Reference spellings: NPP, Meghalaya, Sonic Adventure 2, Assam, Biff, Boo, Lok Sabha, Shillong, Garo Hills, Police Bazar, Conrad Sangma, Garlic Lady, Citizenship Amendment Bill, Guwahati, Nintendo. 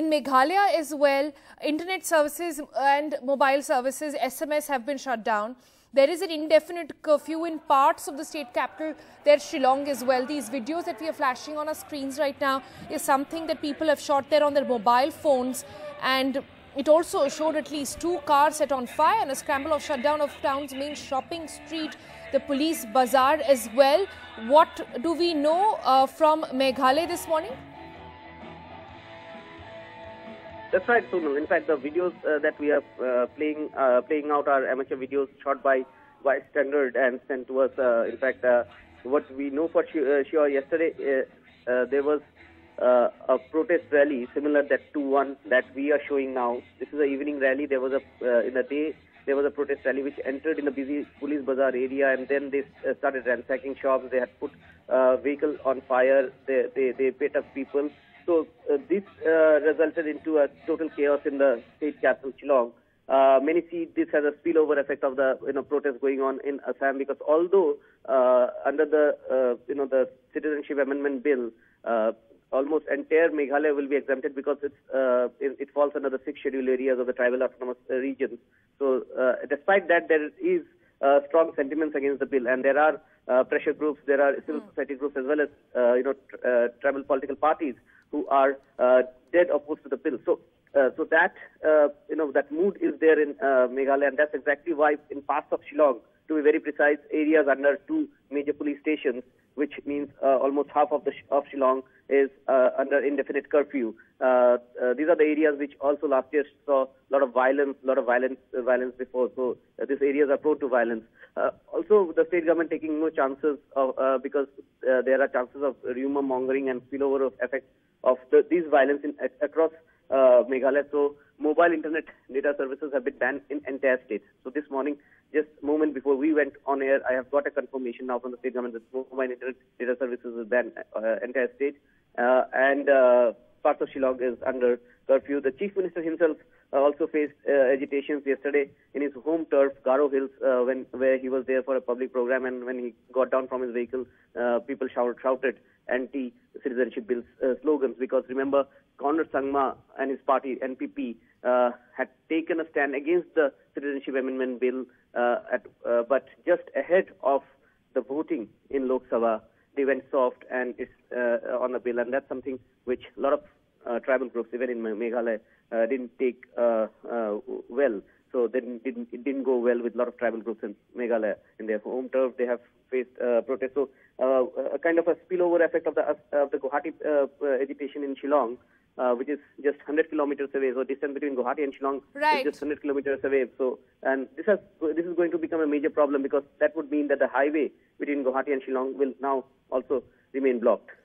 In Meghalaya as well, internet services and mobile services, SMS, have been shut down. There is an indefinite curfew in parts of the state capital, there Shillong as well. These videos that we are flashing on our screens right now is something that people have shot there on their mobile phones, and it also showed at least 2 cars set on fire and a scramble of shutdown of town's main shopping street, the police bazaar as well. What do we know from Meghalaya this morning? That's right, Sunu. In fact, the videos that we are playing out are amateur videos shot by bystanders and sent to us. In fact, what we know for sure, yesterday there was a protest rally similar that to one that we are showing now. This is an evening rally. There was a in the day there was a protest rally which entered in the busy police bazaar area, and then they started ransacking shops. They had put vehicles on fire. They beat up people. So this resulted into a total chaos in the state capital, Shillong. Many see this as a spillover effect of the protest going on in Assam, because although under the the Citizenship Amendment Bill, almost entire Meghalaya will be exempted because it's it falls under the 6 scheduled areas of the tribal autonomous regions. So despite that, there is strong sentiments against the bill, and there are pressure groups, there are civil society groups, as well as tribal political parties who are dead opposed to the bill. So, so that that mood is there in Meghalaya, and that's exactly why in parts of Shillong, to be very precise, areas under 2 major police stations, which means almost half of the Shillong is under indefinite curfew. These are the areas which also last year saw a lot of violence, violence before. So these areas are prone to violence. Also, the state government taking no chances of, because there are chances of rumor mongering and spillover of effects of these violence in, across Meghalaya. So mobile internet data services have been banned in entire state. So this morning, just a moment before we went on air, I have got a confirmation now from the state government that mobile internet data services is banned entire state, and parts of Shillong is under curfew. The chief minister himself also faced agitations yesterday in his home turf, Garo Hills, where he was there for a public program, and when he got down from his vehicle, people shouted anti-citizenship bill slogans, because remember, Conrad Sangma and his party, NPP, had taken a stand against the Citizenship Amendment Bill, but just ahead of the voting in Lok Sabha, they went soft and it's on the bill, and that's something which a lot of tribal groups, even in Meghalaya, didn't take well. So it didn't go well with a lot of tribal groups in Meghalaya. In their home turf, they have faced protests. So a kind of a spillover effect of the Guwahati agitation in Shillong, which is just 100 kilometers away. So distance between Guwahati and Shillong is just 100 kilometers away. So, and this is going to become a major problem, because that would mean that the highway between Guwahati and Shillong will now also remain blocked.